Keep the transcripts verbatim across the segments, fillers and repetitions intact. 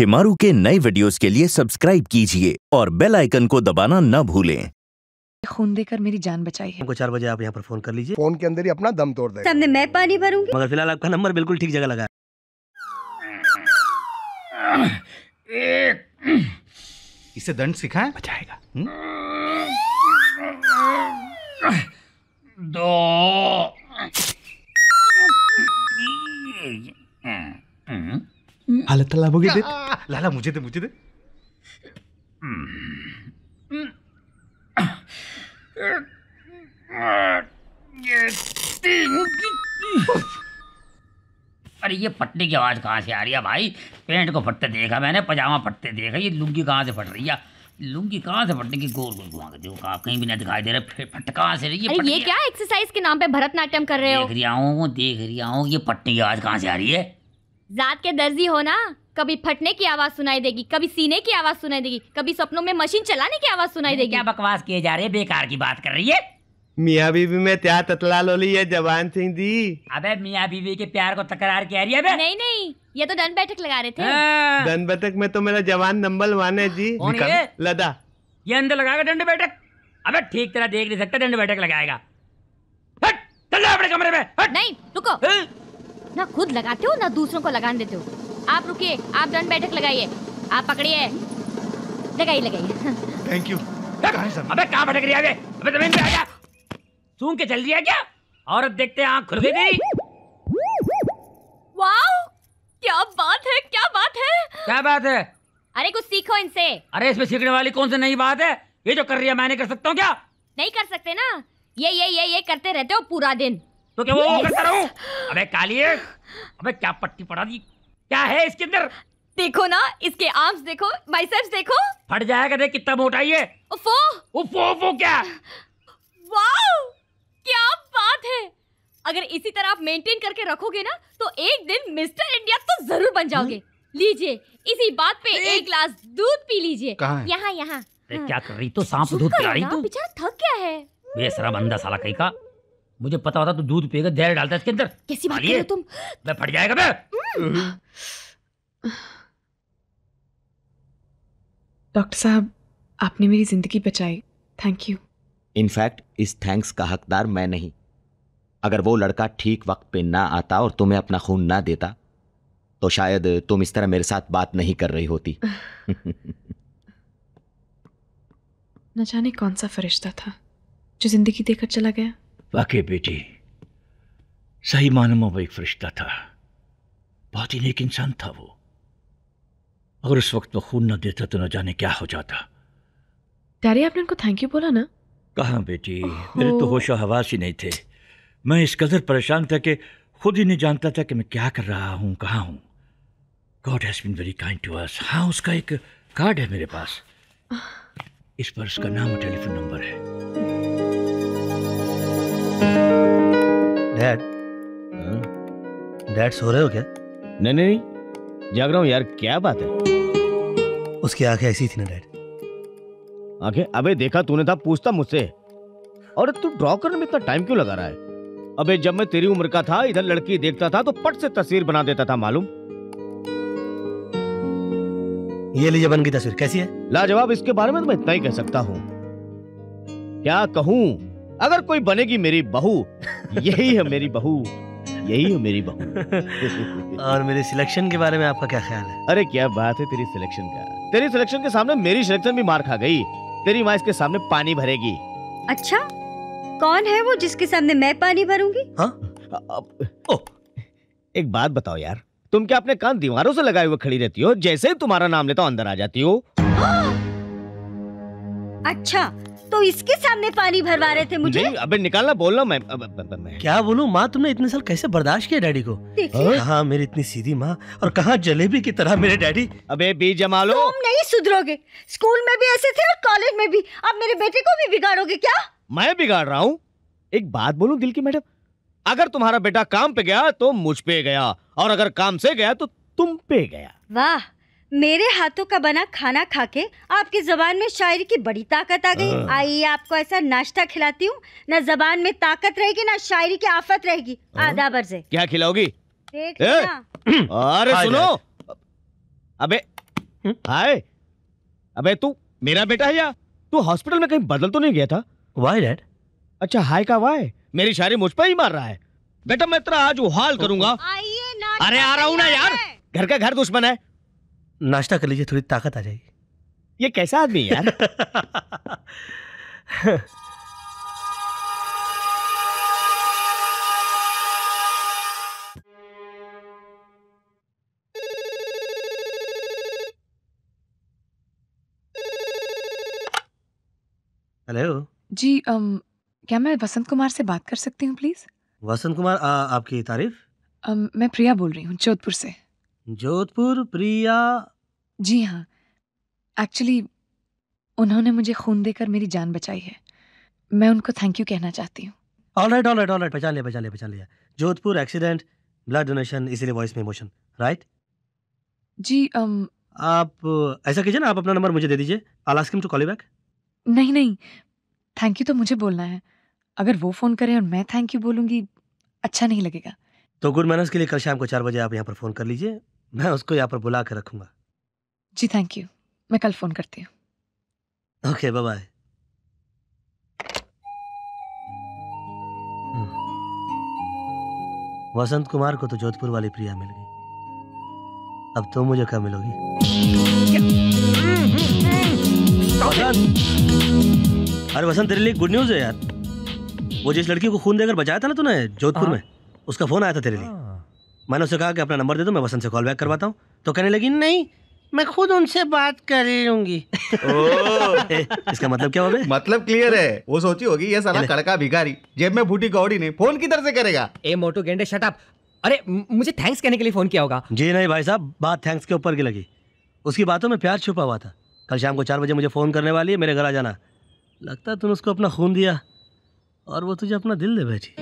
शेमारू के नए वीडियोस के लिए सब्सक्राइब कीजिए और बेल आइकन को दबाना ना भूलें। खून देकर मेरी जान बचाई है। चार बजे आप यहाँ पर फोन कर लीजिए, फोन के अंदर ही अपना दम तोड़ देगा। सामने मैं पानी भरूंगी, मगर फिलहाल आपका नंबर बिल्कुल ठीक जगह लगा। इसे दंड सिखाएं, बचाएगा। दो हालत खराब हो गई। दे लाला, मुझे दे मुझे दे। अरे ये फटने की आवाज कहाँ से आ रही है भाई? पेंट को फटते देखा मैंने, पजामा फटते देखा, ये लुंगी कहाँ से फट रही है? लुंगी कहाँ से फटने की गोल गोल घुमा के देखो, आप कहीं भी ना दिखाई दे रहा। फट कहाँ से रही है? अरे ये क्या एक्सरसाइज के नाम पे भरतनाट्यम कर रहे हो? देख रहा हूँ देख रहा हूँ ये फटने की आवाज कहाँ से आ रही है? जात के दर्जी हो ना, कभी फटने की आवाज सुनाई देगी, कभी सीने की आवाज सुनाई देगी, कभी सपनों में मशीन चलाने की आवाज सुनाई देगी। क्या बकवास किए जा रहे हैं, बेकार की बात कर रही है। मियाँ बीवी में त्यार ततला लोली है जवान सिंह दी। अबे मियाँ बीवी के प्यार को तकरार कह रही है बे? नहीं नहीं, ये तो दन बैठक लगा रहे थे। दन बैठक में तो मेरा जवान नंबर वन है जी। ये? लदा ये अंदर लगाएगा दंड बैठक? अबे ठीक तरह देख नहीं सकता, दंड बैठक लगाएगा। हट, चल जा अपने कमरे में। हट। नहीं रुको, ना खुद लगाते हो ना दूसरों को लगाने देते हो। आप रुकिए, आप दंड बैठक लगाइए, आप पकड़िए, लगाइए लगाइए। Thank you. अबे कहाँ भटक रही है? अबे जमीन पे आ जा। सूंघ के चल रही है क्या औरत? देखते हैं आँख खुल गई तेरी। वाओ, क्या बात है, क्या बात है, क्या बात है। अरे कुछ सीखो इनसे। अरे इसमें सीखने वाली कौन सी नई बात है? ये जो कर रही है मैं नहीं कर सकता हूँ क्या? नहीं कर सकते ना, ये ये ये ये करते रहते हो पूरा दिन। तो क्या वो करता रहूं? अबे कालिए, अबे क्या पट्टी पड़ा दी, क्या है इसके अंदर? देखो ना, इसके आर्म्स देखो, बाइसेप्स देखो। फट जाएगा, देख कितना मोटा ये। उफो उफो उफो क्या? वाओ क्या बात है। अगर इसी तरह आप मेंटेन करके रखोगे ना तो एक दिन मिस्टर इंडिया तो जरूर बन जाओगे। लीजिए, इसी बात पे एक गिलास दूध पी लीजिए। यहाँ यहाँ क्या कर रही? तो सांप दूध पिला रही तू? बेचारा थक गया है, बेसरा बंदा साला। कहीं का मुझे पता होता तू दूध पिएगा, जहर डालता इसके अंदर। कैसी बात कर रहे हो तुम? मैं फट जाएगा मैं। डॉक्टर साहब, आपने मेरी जिंदगी बचाई, थैंक यू। इनफैक्ट इस थैंक्स का हकदार मैं नहीं। अगर वो लड़का ठीक वक्त पे ना आता और तुम्हें अपना खून ना देता तो शायद तुम इस तरह मेरे साथ बात नहीं कर रही होती। न जाने कौन सा फरिश्ता था जो जिंदगी देकर चला गया। वाकई बेटी, सही मानों में वो एक फरिश्ता था, बहुत ही नेक इंसान था वो। अगर उस वक्त वो खून ना देता तो न जाने क्या हो जाता। डैडी, आपने उनको थैंक यू बोला ना? कहाँ बेटी, मेरे तो होशो हवास ही नहीं थे। मैं इस कदर परेशान था कि खुद ही नहीं जानता था कि मैं क्या कर रहा हूँ, कहाँ हूँ। God has been very kind to us. हाँ, उसका एक कार्ड है मेरे पास, इस पर उसका नाम और टेलीफोन नंबर है। डैड, डैड सो रहे हो क्या? नहीं नहीं, जाग रहा हूँ यार। क्या बात है? उसकी आंखें ऐसी थी ना डैड, आंखें। अबे देखा तूने था, पूछता मुझसे। और तू ड्रॉ करने में इतना टाइम क्यों लगा रहा है? अबे जब मैं तेरी उम्र का था, इधर लड़की देखता था तो पट से तस्वीर बना देता था, मालूम। ये लीजिए बन की तस्वीर, कैसी है? लाजवाब। इसके बारे में तो मैं इतना ही कह सकता हूँ, क्या कहूँ। अगर कोई बनेगी मेरी बहू, यही है मेरी बहू, यही है मेरी बहू। और मेरे सिलेक्शन के बारे में आपका क्या ख्याल है? अरे क्या बात है तेरी सिलेक्शन का। तेरी सिलेक्शन के सामने मेरी सिलेक्शन भी मार खा गई। तेरी माँ इसके सामने पानी भरेगी। अच्छा, कौन है वो जिसके सामने मैं पानी भरूंगी? हाँ? एक बात बताओ यार, तुम क्या अपने कान दीवारों से लगाए हुए खड़ी रहती हो? जैसे ही तुम्हारा नाम लेता हूँ अंदर आ जाती हो। अच्छा, तो इसके सामने पानी भरवा रहे थे मुझे? नहीं, अबे निकालना बोलना। मैं, अब, अब, अब, मैं क्या बोलूँ माँ, तुमने इतने साल कैसे बर्दाश्त किया डैडी को? कहाँ मेरी इतनी सीधी माँ और कहाँ जलेबी की तरह मेरे डैडी। अबे बीज जमा लो। तुम नहीं सुधरोगे, स्कूल में भी ऐसे थे और कॉलेज में भी। अब मेरे बेटे को भी बिगाड़ोगे क्या? मैं बिगाड़ रहा हूँ? एक बात बोलूँ दिल की मैडम, अगर तुम्हारा बेटा काम पे गया तो मुझ पे गया, और अगर काम से गया तो तुम पे गया। वाह, मेरे हाथों का बना खाना खा के आपकी जबान में शायरी की बड़ी ताकत आ गई। आइए आपको ऐसा नाश्ता खिलाती हूँ, ना जबान में ताकत रहेगी ना शायरी की आफत रहेगी। आदाब अर्ज़ है। क्या खिलाओगी? देख, अरे सुनो, अबे हाय, अबे तू मेरा बेटा है या तू हॉस्पिटल में कहीं बदल तो नहीं गया था? Why dad? अच्छा हाय का वाई? मेरी शायरी मुझ पर ही मार रहा है। बेटा मैं तेरा आज उहाल करूंगा। आइए ना। अरे आ रहा हूँ ना यार, घर का घर दुश्मन है। नाश्ता कर लीजिए, थोड़ी ताकत आ जाएगी। ये कैसा आदमी है यार? हेलो जी, अम क्या मैं वसंत कुमार से बात कर सकती हूँ प्लीज? वसंत कुमार, आ, आपकी तारीफ? अम मैं प्रिया बोल रही हूँ जोधपुर से। जोधपुर? प्रिया? जी हाँ, एक्चुअली उन्होंने मुझे खून देकर मेरी जान बचाई है। मैं उनको थैंक यू कहना चाहती हूँ। ऑलराइट ऑलराइट ऑलराइट, पहचान लिया पहचान लिया पहचान लिया। जोधपुर एक्सीडेंट, ब्लड डोनेशन, इसीलिए वॉइस में इमोशन, राइट? जी अम आप ऐसा कीजिए ना, आप अपना नंबर मुझे दे दीजिए, I will ask him to call you back. नहीं नहीं, थैंक यू तो मुझे बोलना है। अगर वो फोन करें और मैं थैंक यू बोलूंगी, अच्छा नहीं लगेगा। तो गुड मैनर्स के लिए कल शाम को चार बजे आप यहाँ पर फोन कर लीजिए, मैं उसको यहाँ पर बुला कर रखूंगा। जी थैंक यू, मैं कल फोन करती हूँ। Okay bye bye. Vasant Kumar को तो जोधपुर वाली प्रिया मिल गई, अब तुम मुझे क्या मिलोगी? अरे वसंत, तेरे लिए गुड न्यूज है यार। वो जिस लड़की को खून देकर बचाया था ना तूने जोधपुर में, उसका फोन आया था तेरे लिए। मैंने उसे कहा कि अपना नंबर दे दो, मैं वसंत से कॉल बैक करवाता हूँ, तो कहने लगी नहीं मैं खुद उनसे बात कर लूंगी। इसका मतलब क्या होगा? मतलब क्लियर है, वो सोची होगी ये साला कड़का भिखारी जेब में फूटी कौड़ी नहीं, फोन किधर से करेगा। ए मोटू गेंडे शट अप। अरे मुझे थैंक्स कहने के लिए फोन किया होगा। जी नहीं भाई साहब, बात थैंक्स के ऊपर की लगी, उसकी बातों में प्यार छुपा हुआ था। कल शाम को चार बजे मुझे फ़ोन करने वाली है, मेरे घर आ जाना। लगता है तूने उसको अपना खून दिया और वो तुझे अपना दिल दे बैठी।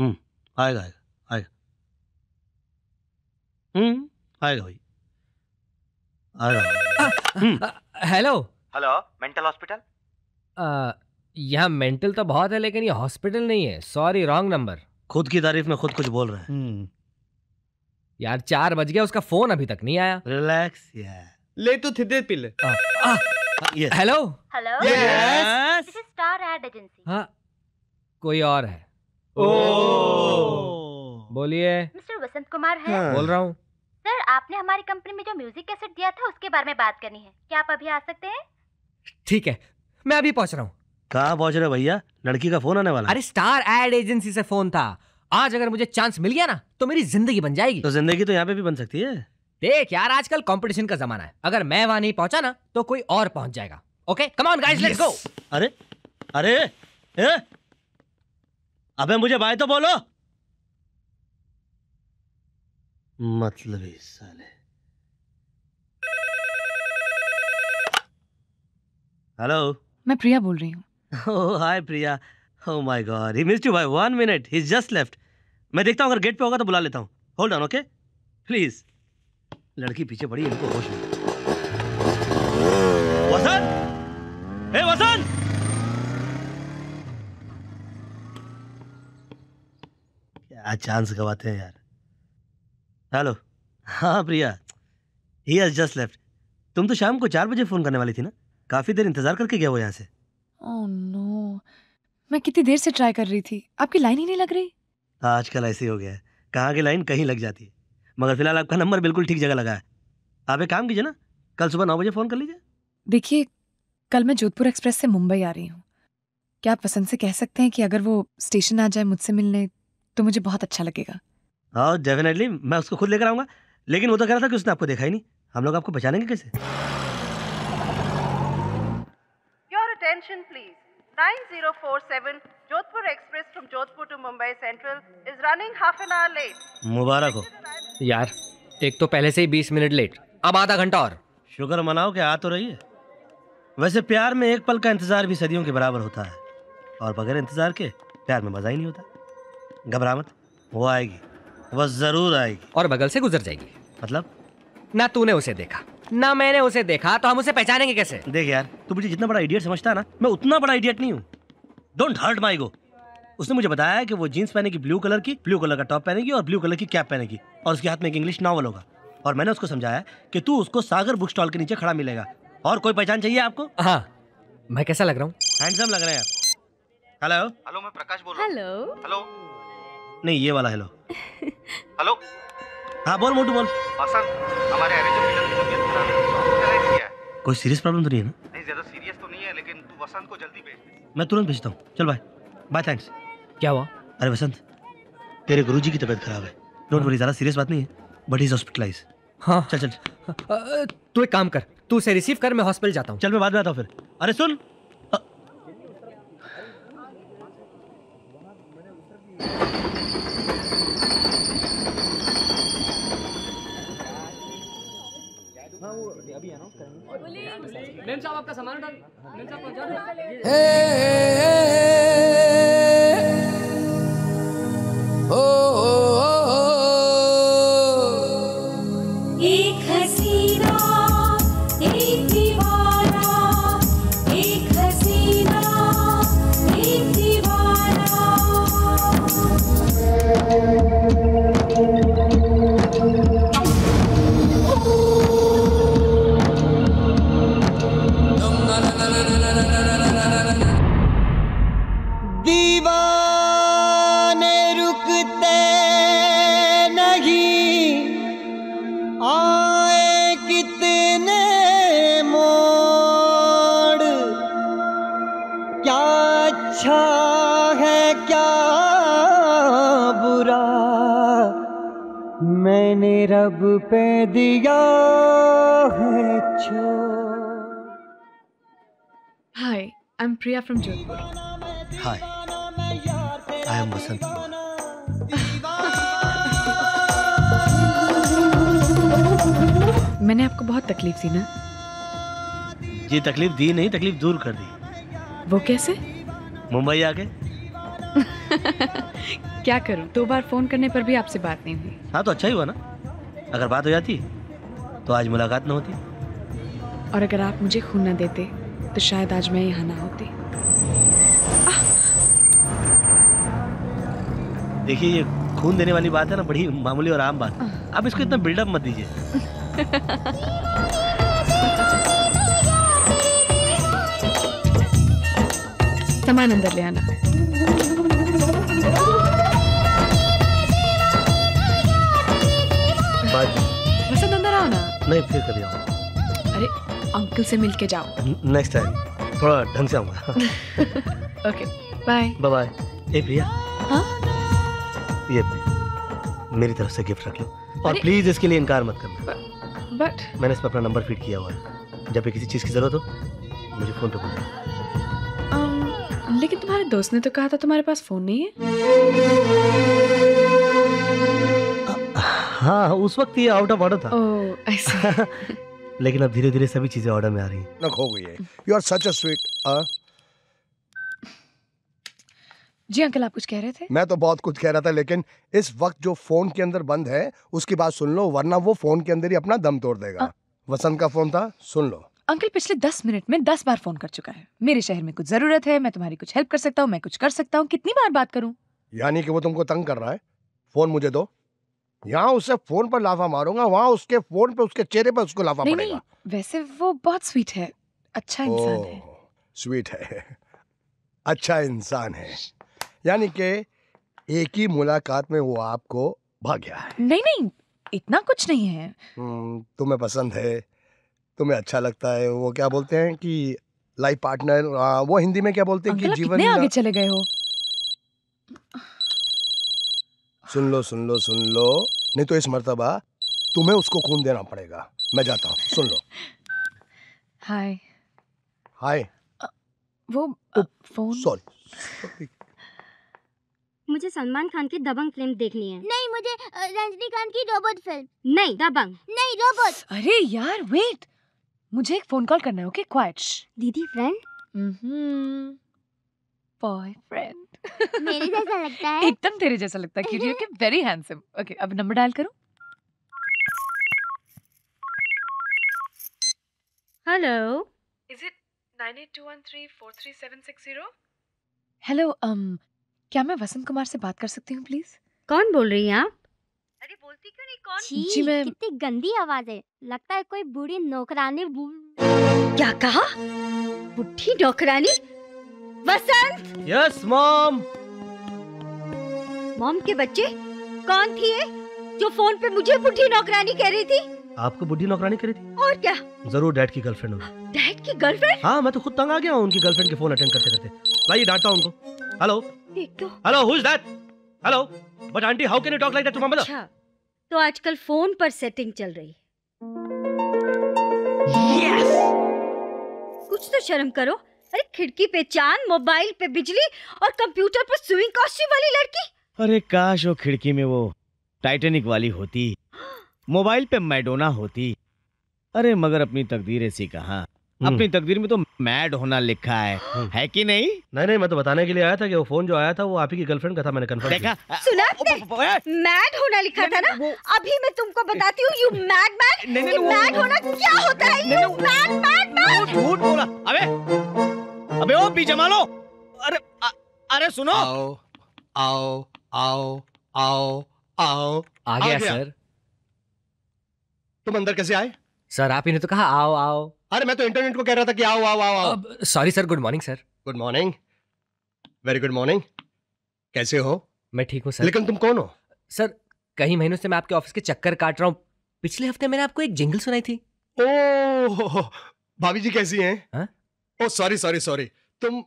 हम्म आएगा आएगा आएगा हम्म आएगा भाई आएगा। Hello hello, mental hospital? यहाँ मेंटल तो बहुत है, लेकिन ये हॉस्पिटल नहीं है। Sorry, wrong number. खुद की तारीफ में खुद कुछ बोल रहा है यार। चार बज गया, उसका फोन अभी तक नहीं आया। रिलैक्स यार, ले तू थिदे पी ले। Hello hello, yes this is star ad agency. हाँ कोई और है? ओह बोलिए। मिस्टर वसंत कुमार है? बोल रहा हूँ सर। आपने हमारी कंपनी में जो म्यूजिक कैसेट दिया था उसके बारे में बात करनी है, क्या आप अभी आ सकते हैं? ठीक है, मैं अभी पहुँच रहा हूँ। कहाँ पहुँच रहे भैया? लड़की का फोन आने वाला। अरे स्टार एड एजेंसी से फोन था। आज अगर मुझे चांस मिल गया ना तो मेरी जिंदगी बन जाएगी। तो जिंदगी तो यहाँ पे भी बन सकती है। देख यार, आजकल कंपटीशन का जमाना है, अगर मैं वहाँ नहीं पहुँचा ना तो कोई और पहुँच जाएगा। Okay come on guys, let's go. अरे अरे ए? अबे मुझे भाई तो बोलो। मतलब इस साले। हेलो, मैं प्रिया बोल रही हूँ। Oh hi Priya, oh my God he missed you by one minute, he just left. मैं देखता हूँ अगर गेट पे होगा तो बुला लेता हूँ। Hold on, okay please. लड़की पीछे पड़ी, इनको होश नहीं। वसंत, ए वसंत, क्या चांस गवाते हैं यार। हेलो, हाँ Priya, he has just left. तुम तो शाम को चार बजे फोन करने वाली थी ना, काफी देर इंतजार करके गया वो यहाँ से। ओह नो, मैं कितनी देर से ट्राई कर रही थी, आपकी लाइन ही नहीं लग रही। आजकल ऐसे हो गया है, कहाँ की लाइन कहीं लग जाती है। मगर फिलहाल आपका नंबर बिल्कुल ठीक जगह लगा है। आप एक काम कीजिए ना, कल सुबह नौ बजे फ़ोन कर लीजिए। देखिए कल मैं जोधपुर एक्सप्रेस से मुंबई आ रही हूँ, क्या आप वसंत से कह सकते हैं कि अगर वो स्टेशन आ जाए मुझसे मिलने तो मुझे बहुत अच्छा लगेगा। हाँ डेफिनेटली, मैं उसको खुद लेकर आऊँगा। लेकिन वो तो कह रहा था कि उसने आपको देखा ही नहीं, हम लोग आपको पहचानेंगे कैसे? Attention please. nine zero four seven Jodhpur Express from Jodhpur to Mumbai Central is running half an hour late. मुबारक हो। यार एक तो पहले से ही बीस मिनट लेट, अब आधा घंटा और। शुक्र मनाओ कि आ तो रही है। वैसे प्यार में एक पल का इंतजार भी सदियों के बराबर होता है, और बगैर इंतजार के प्यार में मजा ही नहीं होता। घबरा मत, वो आएगी, वो जरूर आएगी और बगल से गुजर जाएगी। मतलब ना तूने उसे देखा ना मैंने उसे देखा तो हम उसे पहचानेंगे कैसे? देख यार, तू मुझे जितना बड़ा इडियट समझता है ना, मैं उतना बड़ा इडियट नहीं हूँ। Don't hurt my ego. उसने मुझे बताया कि वो जीन्स पहनेगी ब्लू कलर की, ब्लू कलर का टॉप पहनेगी और ब्लू कलर की कैप पहनेगी, और उसके हाथ में एक इंग्लिश नॉवल होगा। और मैंने उसको समझाया कि तू उसको सागर बुक स्टॉल के नीचे खड़ा मिलेगा। और कोई पहचान चाहिए आपको? हाँ। मैं कैसा लग रहा हूँ? हैंडसम लग रहे हैं आप। हेलो हेलो, मैं प्रकाश बोल रहा हूँ। हेलो हेलो, नहीं ये वाला हेलो। हेलो, हाँ बोल मोटू बोल। वसंत, हमारे कोई सीरियस प्रॉब्लम तो नहीं है ना? नहीं, ज्यादा सीरियस तो नहीं है, लेकिन तू वसंत को जल्दी भेज दे। मैं तुरंत भेजता हूँ। चल बाय बाय, थैंक्स। क्या हुआ? अरे वसंत, तेरे गुरुजी की तबीयत खराब है। डोंट वरी, ज्यादा सीरियस बात नहीं है, बट इज हॉस्पिटलाइज। हाँ चल चल, तू एक काम कर, तू उसे रिसीव कर, मैं हॉस्पिटल जाता हूँ। चल मैं बाद में आता हूँ फिर। अरे सुन, मेम साहब आपका सामान उठा। मेम साहब पहुंचा दो। ओ एक हसीना एक दीवाना, एक हसीना एक दीवाना। रब पे दिया है छोड़। Hi, I'm Priya from Jodhpur. Hi, I am Vasant Kumar. मैंने आपको बहुत तकलीफ दी ना? ये तकलीफ दी नहीं, तकलीफ दूर कर दी। वो कैसे? मुंबई आ गए। क्या करूं, दो बार फोन करने पर भी आपसे बात नहीं हुई। हाँ तो अच्छा ही हुआ ना, अगर बात हो जाती तो आज मुलाकात न होती। और अगर आप मुझे खून न देते तो शायद आज मैं यहाँ ना होती। देखिए, ये खून देने वाली बात है ना, बड़ी मामूली और आम बात। आप इसको इतना बिल्डअप मत दीजिए। सामान अंदर ले आना। वसंत अंदर आओ ना। नहीं, फिर कभी आऊंगा। अरे अंकल से मिल के जाओ। नेक्स्ट टाइम थोड़ा ढंग से आऊंगा। Okay bye bye. ए प्रिया, हाँ ये मेरी तरफ से गिफ्ट रख लो, और प्लीज इसके लिए इनकार मत करना। बट मैंने इस पर अपना नंबर फीड किया हुआ है, जब भी किसी चीज़ की जरूरत हो मुझे फोन पे बोलना। लेकिन तुम्हारे दोस्त ने तो कहा था तुम्हारे पास फोन नहीं है। हाँ उस वक्त ये आउट ऑफ ऑर्डर था। ओह ऐसा। लेकिन अब धीरे धीरे सभी चीजें ऑर्डर में आ रही हैं। नक हो गई है। You are such a sweet. जी अंकल, आप कुछ कह रहे थे? मैं तो बहुत कुछ कह रहा था, लेकिन इस वक्त जो फोन के अंदर बंद है उसकी बात सुन लो, वरना वो फोन के अंदर ही अपना दम तोड़ देगा। वसंत का फोन था, सुन लो। अंकल पिछले दस मिनट में दस बार फोन कर चुका है। मेरे शहर में कुछ जरूरत है, मैं तुम्हारी कुछ हेल्प कर सकता हूँ, मैं कुछ कर सकता हूँ। कितनी बार बात करूँ? यानी कि वो तुमको तंग कर रहा है। फोन मुझे दो। यहाँ उससे फोन पर लाफा मारूंगा, वहाँ उसके फोन पे उसके चेहरे पर उसको लाफा पड़ेगा। नहीं, वैसे वो बहुत स्वीट है, अच्छा इंसान है। स्वीट है, अच्छा इंसान है, यानी कि एक ही मुलाकात में वो आपको भाग गया है। नहीं नहीं, इतना कुछ नहीं है। तुम्हें पसंद है, तुम्हें अच्छा लगता है। वो क्या बोलते हैं कि लाइफ पार्टनर, वो हिंदी में क्या बोलते हैं कि जीवन में आगे चले गए हो। सुन लो सुन लो सुन लो, नहीं तो इस मर्तबा तुम्हें उसको खून देना पड़ेगा। मैं जाता हूँ, सुन लो। हाय हाय। वो फोन, सॉरी। मुझे सलमान खान की दबंग फिल्म देखनी है। नहीं, मुझे रजनीकांत की रोबोट फिल्म। नहीं दबंग, नहीं रोबोट। अरे यार वेट, मुझे एक फोन कॉल करना है। Okay quite. दीदी फ्रेंड, हम्म बॉयफ्रेंड। मेरे जैसा लगता है। एकदम तेरे जैसा लगता है, क्यूट है, वेरी हैंडसम। ओके अब नंबर डायल करो। Hello. Is it nine eight two one three four three seven six zero? Hello, um, क्या मैं वसंत कुमार से बात कर सकती हूँ प्लीज? कौन बोल रही हैं आप? अरे बोलती क्यों नहीं, कौन? छी, जी मैं... कितनी गंदी आवाज है, लगता है कोई बूढ़ी नौकरानी। क्या कहा? बूढ़ी नौकरानी? वसंत! Yes mom. मॉम के बच्चे, कौन थी ये जो फोन पे मुझे बूढ़ी नौकरानी कह रही थी? आपको बुढ़ी नौकरानी करी थी? और क्या? जरूर डैड की गर्लफ्रेंड होगी। डैड की गर्लफ्रेंड? हाँ, मैं तो खुद तंग आ गया हूँ उनकी गर्लफ्रेंड के फोन अटेंड करते करते। लाइए डांटता हूँ उनको। हेलो। देखो। Hello, who's that? Hello, but auntie, how can you talk like that to mama? अच्छा, तो आजकल फोन पर सेटिंग चल रही। Yes! कुछ तो शर्म करो। अरे खिड़की पे चांद, मोबाइल पे बिजली और कंप्यूटर पर स्विमिंग कॉस्ट्यूम वाली लड़की। अरे काश वो खिड़की में वो टाइटेनिक वाली होती, मोबाइल पे मैडोना होती। अरे मगर अपनी तकदीर ऐसी कहाँ, अपनी तकदीर में तो मैड होना लिखा है, है कि नहीं? नहीं नहीं, मैं तो बताने के लिए आया था कि वो फोन जो आया था वो आप ही की गर्लफ्रेंड का था, मैंने कंफर्म किया। सुना आपने? मैड होना लिखा था ना, अभी मैं तुमको बताती हूँ। यू मैड मैन, ये मैड होना क्या होता है? You mad mad man. झूठ बोला। अबे अबे ओ पी जमालो। अरे अरे सुनो। आओ आओ आओ आओ आओ। आ गया सर। तुम अंदर कैसे आए? सर आप ही ने तो कहा आओ आओ। अरे मैं तो इंटरनेट को कह रहा था कि आओ आओ आओ आओ। Sorry sir. Good morning sir. Good morning, very good morning. कैसे हो? मैं ठीक हूँ सर। लेकिन तुम कौन हो? सर कई महीनों से मैं आपके ऑफिस के चक्कर काट रहा हूँ। पिछले हफ्ते मैंने आपको एक जिंगल सुनाई थी। ओह भाभी जी कैसी है? Oh sorry sorry sorry. तुम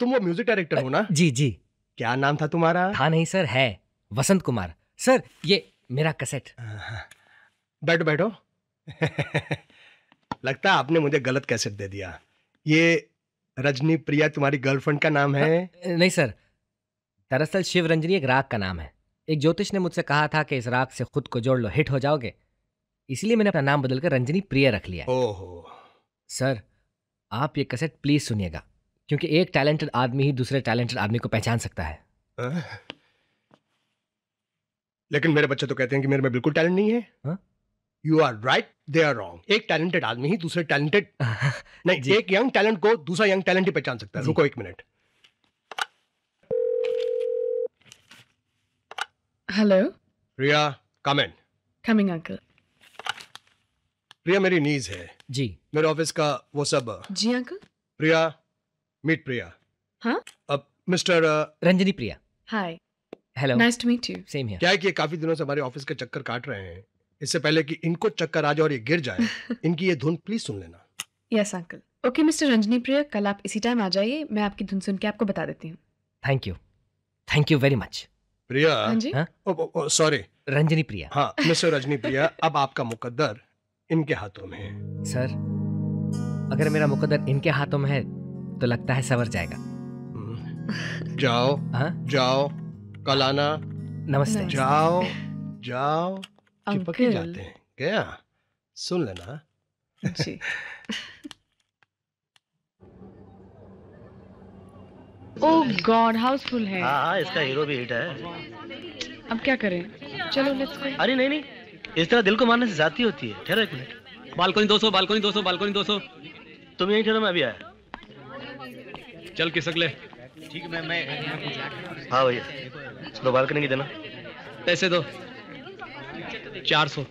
तुम वो म्यूजिक डायरेक्टर हो ना? जी जी। क्या नाम था तुम्हारा? था नहीं सर, है वसंत कुमार। सर ये मेरा कैसेट। बैठो बैठो। लगता है आपने मुझे गलत कैसेट दे दिया। ये रजनी प्रिया तुम्हारी गर्लफ्रेंड का नाम है? नहीं सर, दरअसल शिवरंजनी एक राग का नाम है। एक ज्योतिष ने मुझसे कहा था कि इस राग से खुद को जोड़ लो, हिट हो जाओगे, इसलिए मैंने अपना नाम बदलकर रंजनी प्रिया रख लिया। ओहो सर, आप ये कैसेट प्लीज सुनिएगा, क्योंकि एक टैलेंटेड आदमी ही दूसरे टैलेंटेड आदमी को पहचान सकता है। आ? लेकिन मेरे बच्चे तो कहते हैं कि मेरे में बिल्कुल टैलेंट नहीं है। आ? You are right, they are wrong. एक टैलेंटेड आदमी ही दूसरे टैलेंटेड नहीं, एक यंग टैलेंट को दूसरा यंग टैलेंट ही पहचान सकता है। रुको एक minute. Hello Priya, come in. Coming uncle. Priya मेरी नीज है जी, मेरे ऑफिस का वो सब। जी अंकल। प्रिया, मीट प्रिया। हाँ अब mister Ranjani Priya. Hi, hello, nice to meet you. Same here. क्या है कि काफी दिनों से हमारे ऑफिस के चक्कर काट रहे हैं, इससे पहले कि इनको चक्कर आ जाए और ये गिर जाए, इनकी ये धुन प्लीज सुन लेना। Yes uncle. Okay mister Ranjani Priya, कल आप इसी टाइम आ जाइए, मैं आपकी धुन सुन के आपको बता देती हूँ। Thank you, thank you very much Priya. Sorry Ranjani Priya. हाँ मिस्टर रंजनी प्रिया, अब आपका मुकद्दर इनके हाथों में है। सर अगर मेरा मुकद्दर इनके हाथों में है तो लगता है सवर जाएगा। जाओ जाओ, कल आना। नमस्ते। जाओ जाओ, चिपक ही जाते हैं क्या? सुन लेना जी। ओह गॉड, हाउसफुल है। हाँ हाँ, इसका हीरो भी हिट है। अब क्या करें, चलो लेट्स गो। अरे नहीं नहीं, इस तरह दिल को मारने से जाती होती है। ठहरो एक मिनट। बालकोनी दो सौ, बालकोनी दो सौ, बालकोनी दो सौ। तुम यहीं ठहरो, मैं अभी आया। चल किसक ले। ठीक है, मैं मैं हाँ भैया, दो बालकनी की देना। पैसे दो, चार सौ।